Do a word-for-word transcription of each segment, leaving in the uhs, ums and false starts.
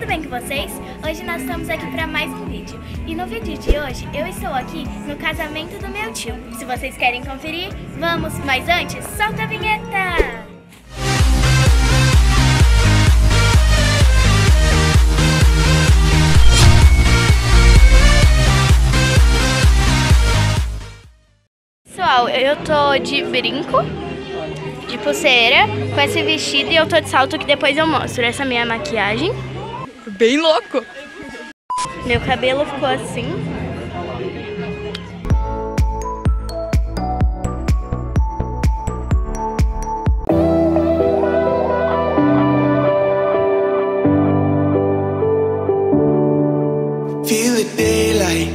tudo bem com vocês? Hoje nós estamos aqui para mais um vídeo. E no vídeo de hoje eu estou aqui no casamento do meu tio. Se vocês querem conferir, vamos! Mas antes, solta a vinheta! Pessoal, eu tô de brinco, de pulseira, com esse vestido e eu tô de salto que depois eu mostro. Essa é a minha maquiagem. Bem louco! Meu cabelo ficou assim. Feel the daylight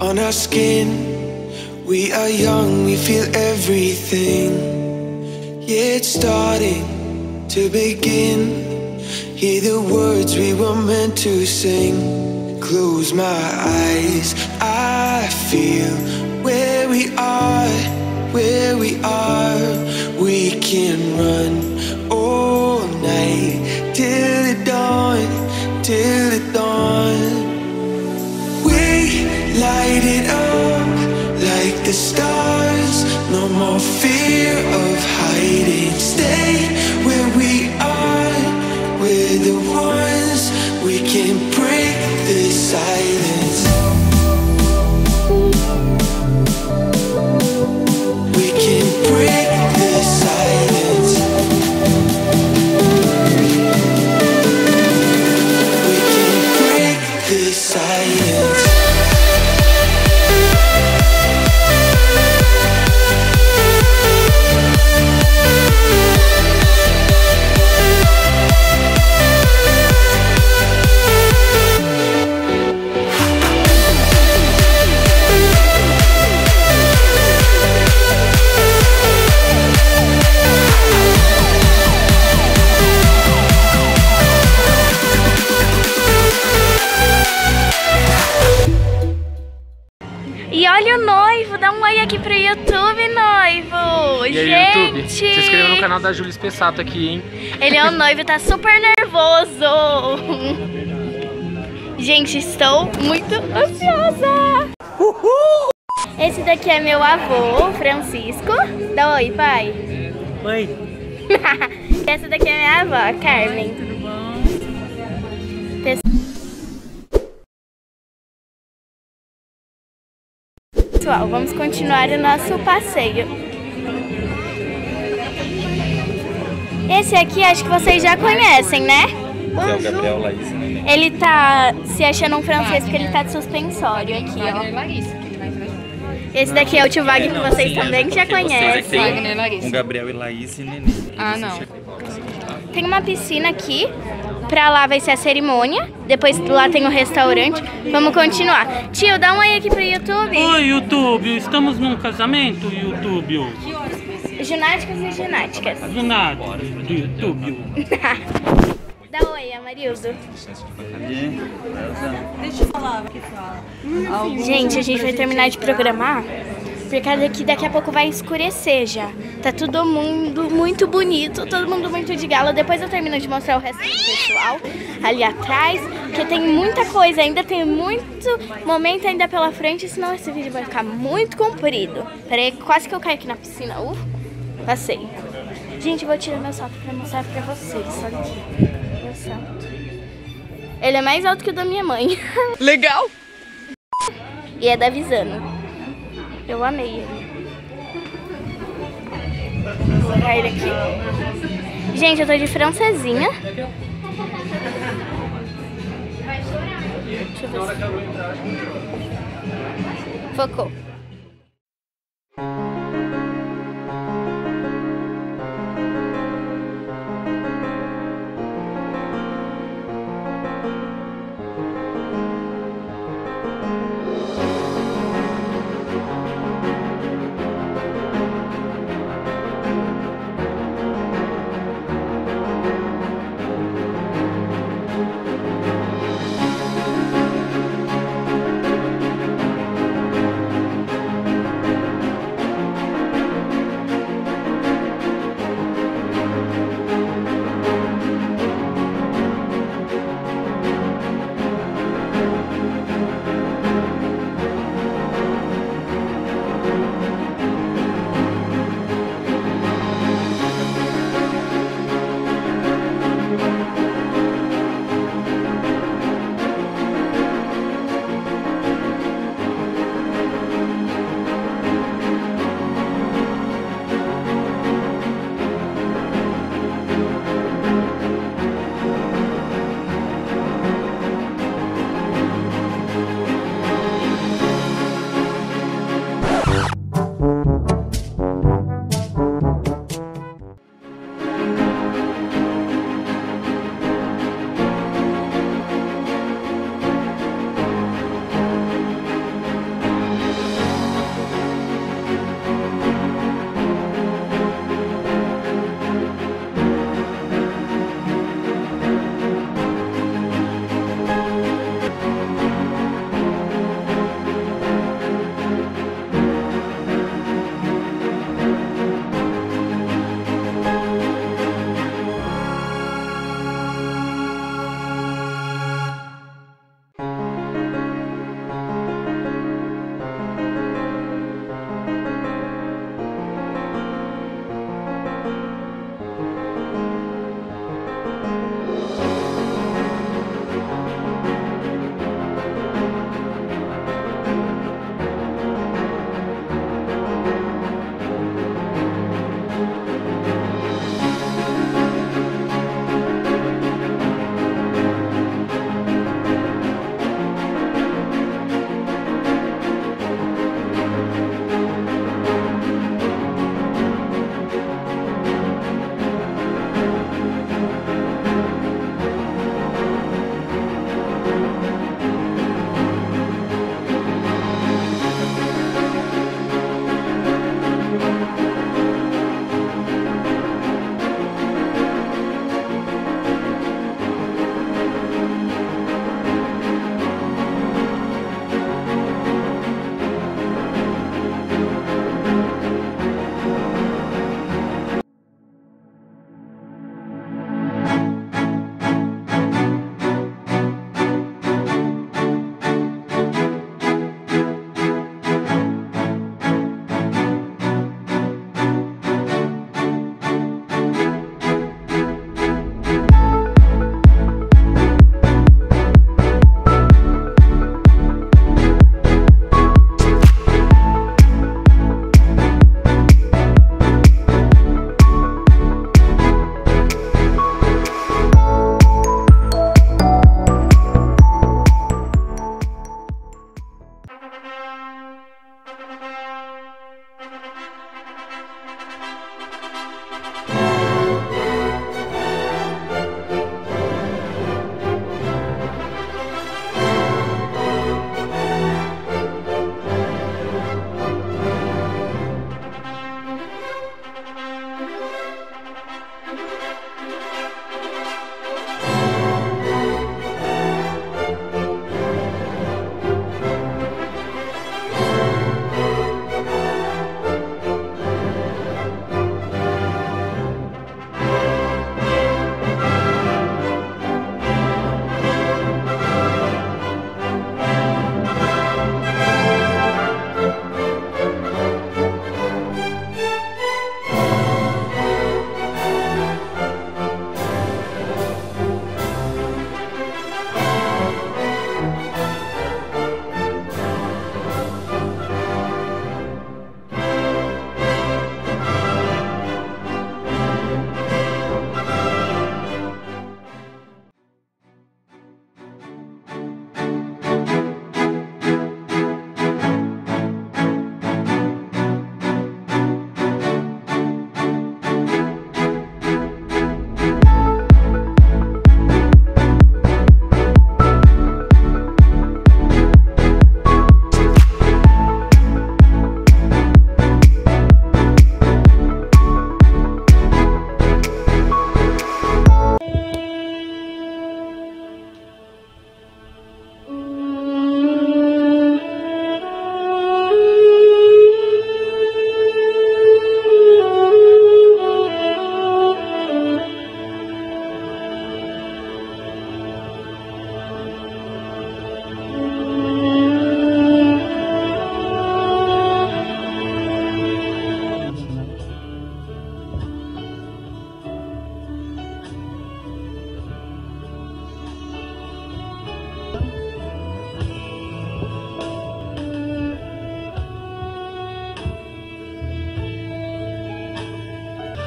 on our skin. We are young, we feel everything. Yeah, it's starting to begin. Hear the words we were meant to sing. Close my eyes, I feel where we are, where we are. We can run all night till the dawn, till the dawn. We light it up like the stars. No more fear of hiding. Stay where we are. We're the ones. We can break the silence. We can break the silence. We can break the silence. Se inscreva no canal da Júlia Spessato aqui, hein? Ele é o noivo, tá super nervoso. Gente, estou muito ansiosa. Uhul! Esse daqui é meu avô, Francisco. Dá oi, pai. Oi. Essa daqui é minha avó, Carmen. Oi, tudo bom? Pessoal, vamos continuar o nosso passeio. Esse aqui acho que vocês já conhecem, né? É o Gabriel Laís, né? Ele tá se achando um francês porque ele tá de suspensório aqui, ó. Esse daqui é o tio Wagner que vocês também já conhecem. Um Gabriel e Laís e Nenê. Ah, não. Tem uma piscina aqui. Pra lá vai ser a cerimônia. Depois lá tem o restaurante. Vamos continuar. Tio, dá um oi aqui pro YouTube. Oi, YouTube. Estamos num casamento, YouTube. Ginásticas e ginásticas. Ginásticas do YouTube. Dá oi, Amarildo. Deixa eu falar. Gente, a gente vai terminar de programar, porque daqui, daqui a pouco vai escurecer já. Tá todo mundo muito bonito, todo mundo muito de gala. Depois eu termino de mostrar o resto do pessoal ali atrás, porque tem muita coisa ainda, tem muito momento ainda pela frente, senão esse vídeo vai ficar muito comprido. Peraí, quase que eu caí aqui na piscina. Uh, passei. Gente, eu vou tirar meu salto pra mostrar pra vocês. Olha aqui, meu salto. Ele é mais alto que o da minha mãe. Legal! E é da Visano. Eu amei ele. Vou colocar ele aqui. Gente, eu tô de francesinha. Deixa eu ver se... Focou.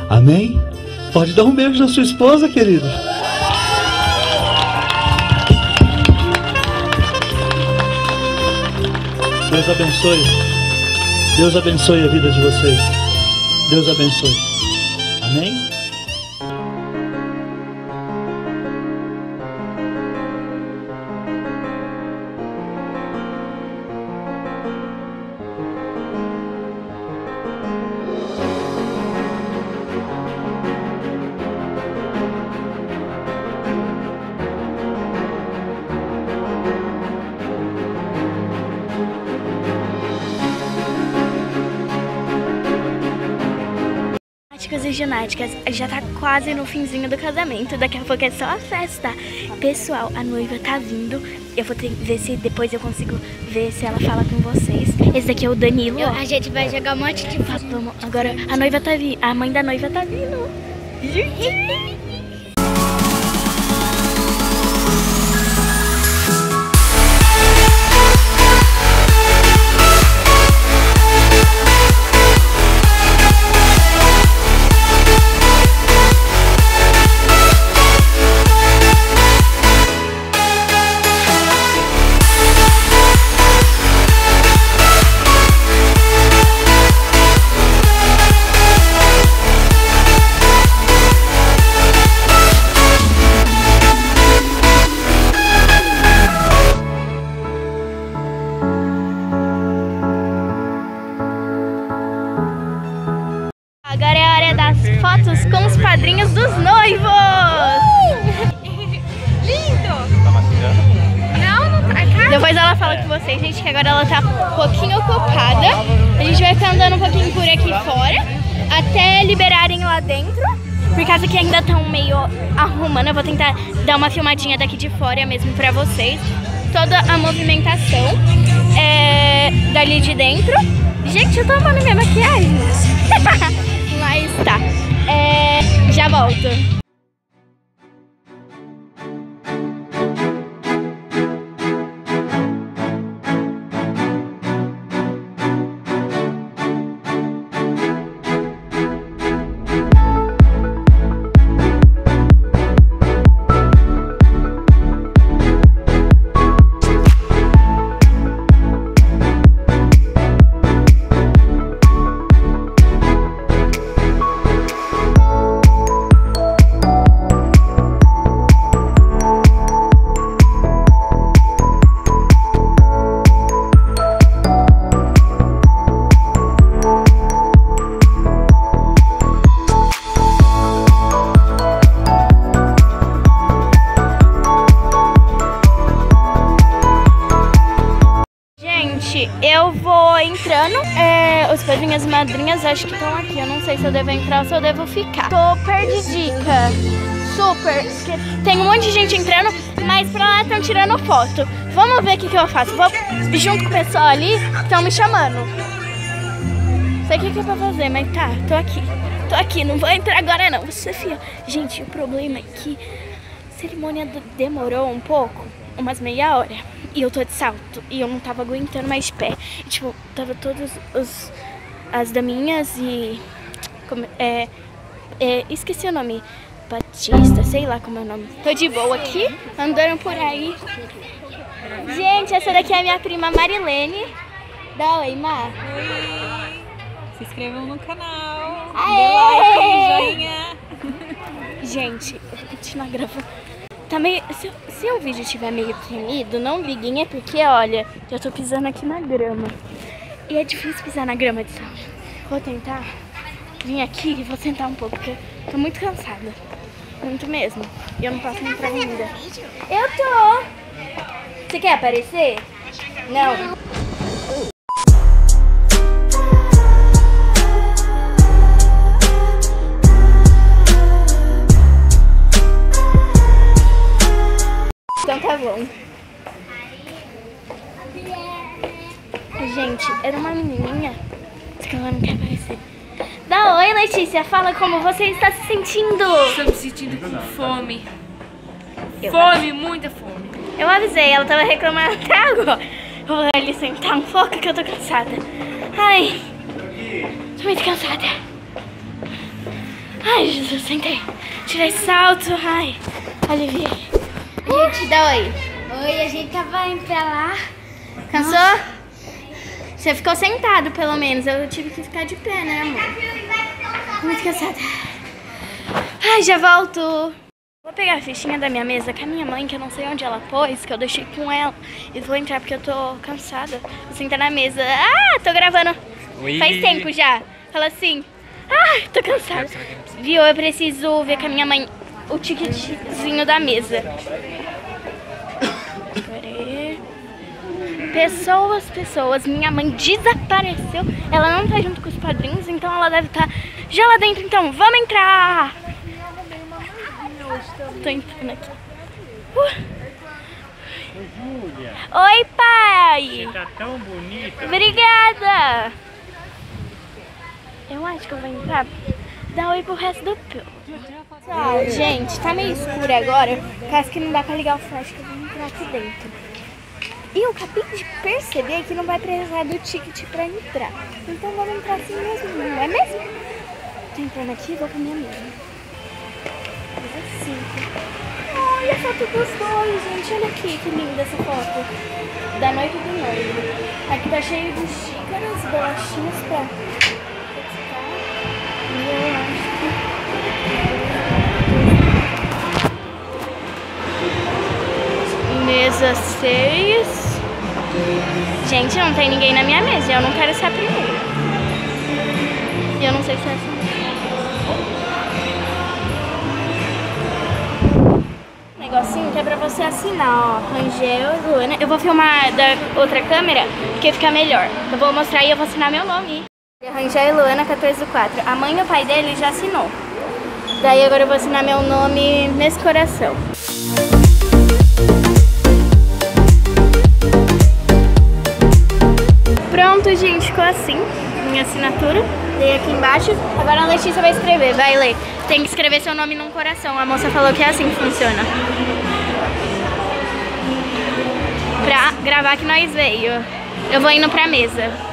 Amém? Pode dar um beijo na sua esposa, querido. Deus abençoe. Deus abençoe a vida de vocês. Deus abençoe. Amém? E ginásticas, já tá quase no finzinho do casamento, daqui a pouco é só a festa. Pessoal, a noiva tá vindo, eu vou ter, ver se depois eu consigo ver se ela fala com vocês. Esse daqui é o Danilo. Eu, a gente vai jogar um monte de papo. Agora a noiva tá vindo, a mãe da noiva tá vindo. Fotos com os padrinhos dos noivos! Uh! Lindo! Não, não tá. Depois ela fala com vocês, gente, que agora ela tá um pouquinho ocupada. A gente vai ficar andando um pouquinho por aqui fora, até liberarem lá dentro. Por causa que ainda estão meio arrumando, eu vou tentar dar uma filmadinha daqui de fora mesmo pra vocês. Toda a movimentação é, dali de dentro. Gente, eu tô amando minha maquiagem. Mas tá. É, já volto. Eu vou entrando, é, os padrinhos e madrinhas acho que estão aqui, eu não sei se eu devo entrar ou se eu devo ficar. Super de dica, super, porque tem um monte de gente entrando, mas pra lá estão tirando foto. Vamos ver o que, que eu faço, vou junto com o pessoal ali, estão me chamando. Sei o que, que é pra fazer, mas tá, tô aqui, tô aqui, não vou entrar agora não, vou ser fiel. Gente, o problema é que a cerimônia demorou um pouco, umas meia hora. E eu tô de salto, e eu não tava aguentando mais de pé. E, tipo, tava todas as daminhas e... Como, é, é, esqueci o nome. Batista, sei lá como é o nome. Tô de boa aqui, andando por aí. Gente, essa daqui é a minha prima Marilene. Dá oi, Mar. Oi. Se inscrevam no canal. Aê! Dê like, joinha. Gente, eu vou continuar gravando. Tá meio, se, se o vídeo estiver meio tremido, não liguem, é porque, olha, eu tô pisando aqui na grama. E é difícil pisar na grama de sal. Vou tentar vir aqui e vou sentar um pouco, porque eu tô muito cansada. Muito mesmo. E eu não posso entrar ainda. Eu tô! Você quer aparecer? Não. Tá bom. Gente, era uma menininha que ela não quer aparecer. Dá oi, Letícia. Fala como você está se sentindo. Estou me sentindo com fome. Eu fome, muita fome. Eu avisei, ela tava reclamando até agora. Vou ali sentar um pouco que eu tô cansada. Ai, tô muito cansada. Ai, Jesus, sentei. Tirei salto, ai. Aliviei. A gente dá oi. Oi, a gente tava indo pra lá. Cansou? Nossa. Você ficou sentado, pelo menos. Eu tive que ficar de pé, né, amor? Muito cansada. Ai, já volto. Vou pegar a fichinha da minha mesa com a minha mãe, que eu não sei onde ela pôs, que eu deixei com ela. E vou entrar porque eu tô cansada. Vou sentar na mesa. Ah, tô gravando. Oi. Faz tempo já. Fala assim. Ai, ah, tô cansada. Viu, eu preciso ver com a minha mãe o ticketzinho da mesa. Pessoas, pessoas, minha mãe desapareceu. Ela não tá junto com os padrinhos, então ela deve estar tá já lá dentro. Então, vamos entrar. Tô entrando aqui. Uh. Oi, pai. Você tá tão bonita. Obrigada. Eu acho que eu vou entrar. Dá oi pro resto do povo. Pessoal, gente, tá meio escuro agora. Parece que não dá pra ligar o flash, que eu vou entrar aqui dentro. E eu acabei de perceber que não vai precisar do ticket pra entrar. Então vamos entrar assim mesmo, não é mesmo? Tô entrando aqui e vou com a minha amiga. Olha a foto dos dois, gente. Olha aqui que linda essa foto. Da noiva e do noivo. Aqui tá cheio de xícaras, bolachinhas pra... Mesa seis. Gente, não tem ninguém na minha mesa. Eu não quero ser a primeira. E eu não sei se é assim. Um negocinho que é pra você assinar, ó. Rangel, Luana. Eu vou filmar da outra câmera, porque fica melhor. Eu vou mostrar e eu vou assinar meu nome. Rangel e Luana, quatorze do quatro. A mãe e o pai dele já assinou. Daí agora eu vou assinar meu nome nesse coração. Pronto, gente, ficou assim minha assinatura. Dei aqui embaixo. Agora a Letícia vai escrever, vai ler. Tem que escrever seu nome num coração. A moça falou que é assim que funciona. Pra gravar que nós veio. Eu vou indo pra mesa.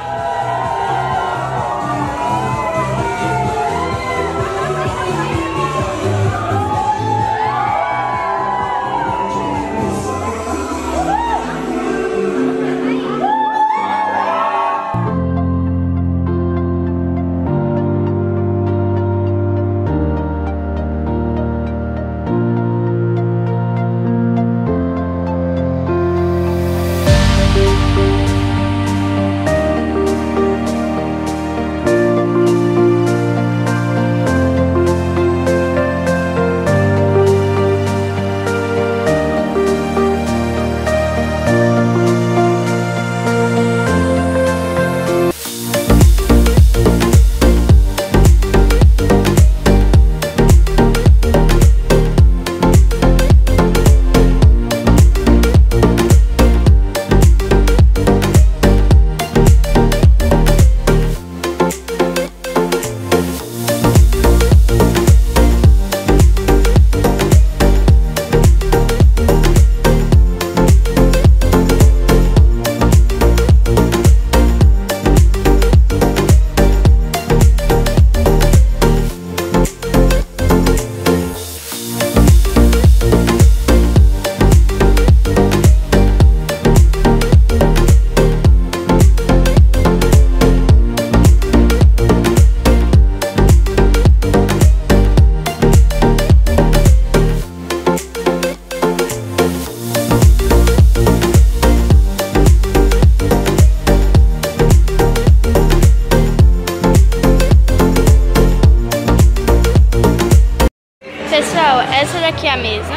Essa daqui é a mesa,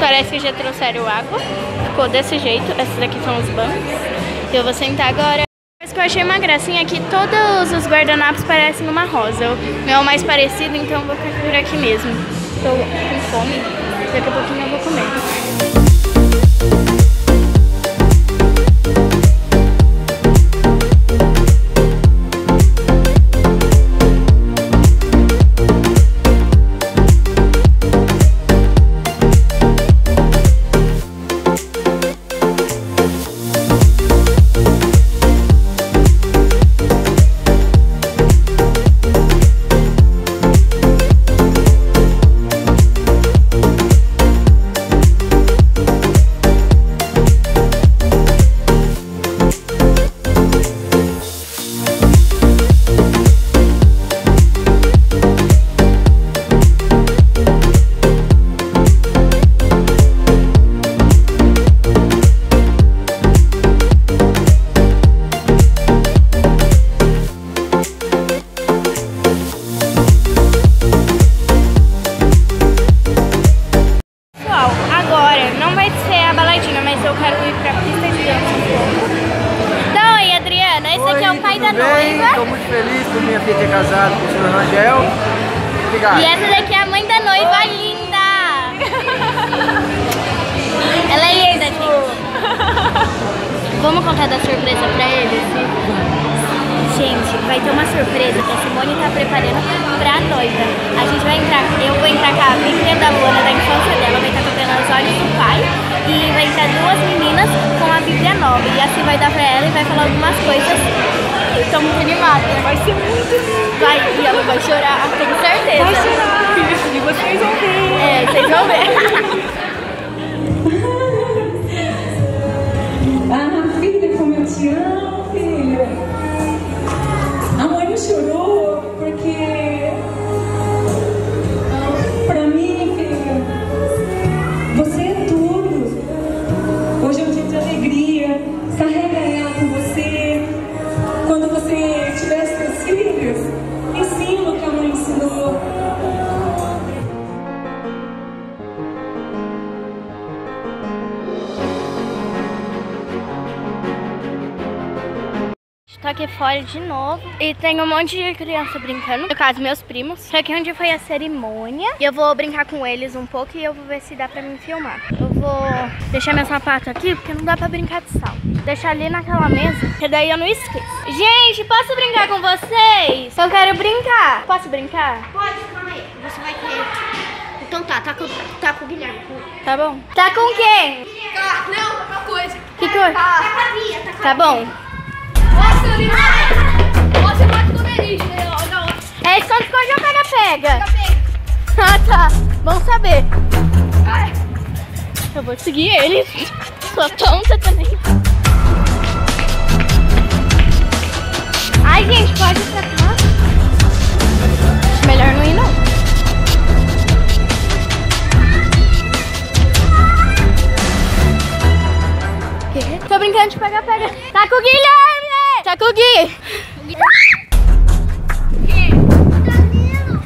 parece que já trouxeram água, ficou desse jeito. Essas daqui são os bancos, eu vou sentar agora. Mas que eu achei uma gracinha aqui, todos os guardanapos parecem uma rosa, o meu é o mais parecido, então vou ficar por aqui mesmo. Tô com fome, daqui a pouquinho eu vou comer. Essa daqui é a mãe da noiva. Oi, linda! Ela é linda, gente. Vamos contar da surpresa pra eles? Gente, vai ter uma surpresa que a Simone tá preparando pra noiva. A gente vai entrar, eu vou entrar com a brinquedo da Luana, da infância dela, vai estar tocando os olhos do pai. E vai entrar duas meninas com a Bíblia nova. E assim vai dar pra ela e vai falar algumas coisas. Eu tô muito animada, vai ser muito lindo. Vai, e ela vai chorar, tenho certeza. Vai chorar. E vocês vão ver. É, vocês vão ver. Ah, filha, como eu te amo, filha. A mãe me chorou porque... pra mim, filha, você é tudo. Hoje é um dia de alegria. Carrega ela com você. Quando você tiver seus filhos, ensina o que a mãe ensinou. Tô aqui fora de novo e tem um monte de criança brincando, no caso meus primos. Só que onde foi a cerimônia e eu vou brincar com eles um pouco e eu vou ver se dá pra mim filmar. Eu vou deixar meu sapato aqui porque não dá pra brincar de sal. Deixar ali naquela mesa, que daí eu não esqueço. Gente, posso brincar com vocês? Eu quero brincar. Posso brincar? Pode, calma aí. Você vai querer. Então tá, tá com, tá com o Guilherme. Tá bom. Tá com quem? Tá, não, tá com coisa. Que coisa? Tá, tá com a Bia, tá com a Bia. Tá bom. Nossa, bate no nariz, né? É esconde, esconde ou pega-pega? Ah, tá. Bom saber. Ai. Eu vou seguir eles. Sua tonta também. Ai, gente, pode ir pra cá. Melhor não ir, não. Que? Tô brincando de pega-pega. Tá com o Guilherme. Tá com o Gui! Danilo!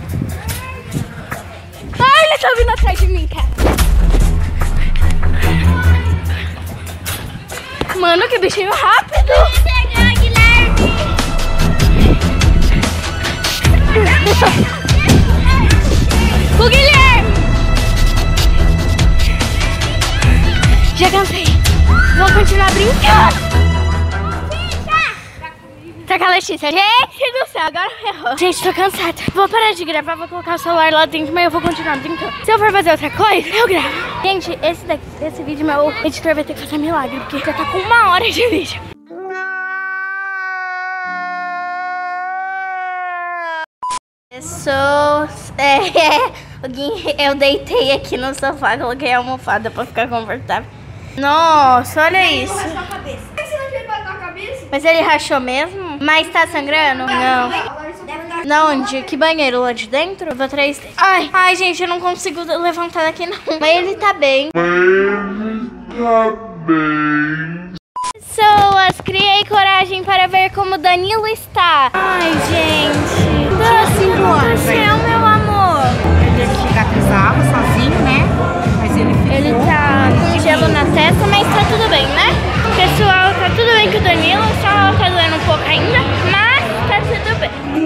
Ai, ele tá vindo atrás de mim, cara! Mano, que bichinho rápido! Chegar, Guilherme! O Guilherme! Já cansei! Vou continuar brincando! Tá com a Letícia. Gente do céu, agora ferrou. Gente, tô cansada. Vou parar de gravar, vou colocar o celular lá dentro, mas eu vou continuar brincando. Se eu for fazer outra coisa, eu gravo. Gente, esse, daqui, esse vídeo, meu editor vai ter que fazer milagre, porque já tá com uma hora de vídeo. Eu sou... É, eu deitei aqui no sofá, coloquei a almofada pra ficar confortável. Nossa, olha isso. Mas ele rachou mesmo? Mas tá sangrando? Não. Na onde? Que banheiro? Lá de dentro? Eu vou atrás dele. Ai, ai, gente, eu não consigo levantar daqui não. Mas ele tá bem. Mas ele tá bem. Pessoas, criei coragem para ver como Danilo está. Ai, gente. Doce, você é o meu amor. Ele ia chegar pisava sozinho, né? Mas ele ficou. Ele tá com gelo na testa, mas tá tudo bem, né? Pessoal, tá tudo bem com o Danilo, só ela tá doendo um pouco ainda, mas tá tudo bem.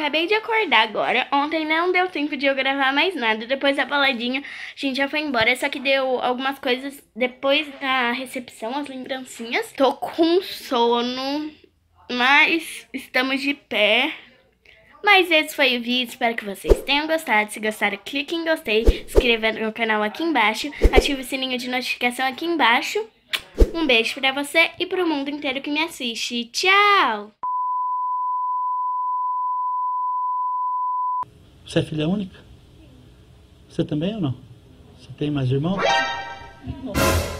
Acabei de acordar agora, ontem não deu tempo de eu gravar mais nada, depois da baladinha a gente já foi embora, só que deu algumas coisas depois da recepção, as lembrancinhas. Tô com sono, mas estamos de pé, Mas esse foi o vídeo, espero que vocês tenham gostado. Se gostaram, clique em gostei, inscreva-se no canal aqui embaixo, ative o sininho de notificação aqui embaixo. Um beijo pra você e pro mundo inteiro que me assiste. Tchau! Você é filha única? Você também ou não? Você tem mais irmãos?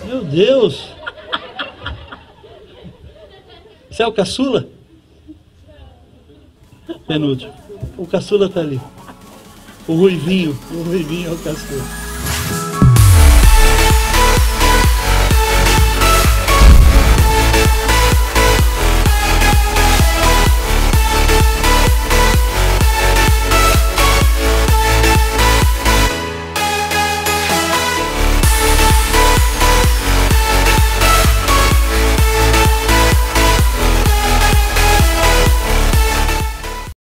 Meu Deus! Você é o caçula? Penúltimo. O caçula tá ali. O ruivinho. O ruivinho é o caçula.